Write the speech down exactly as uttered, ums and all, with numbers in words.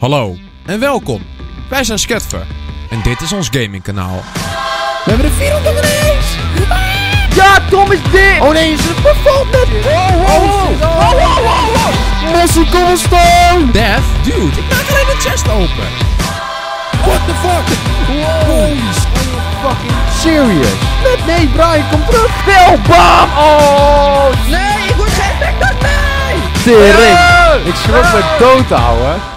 Hallo en welkom. Wij zijn Sketve en dit is ons gamingkanaal. We hebben er vierhonderd ineens! Ja, Tom is dit! Oh nee, is het bevalt net! Oh, oh, oh, oh, oh, oh! Messi, cobblestone! Death, dude, ik maak alleen de chest open! What the fuck? Wow, fucking serious? Net, nee, Brian, kom terug! Wel, bam! Oh, nee, ik word geen effect door mij! Tering, ik schrok me dood, ouwe!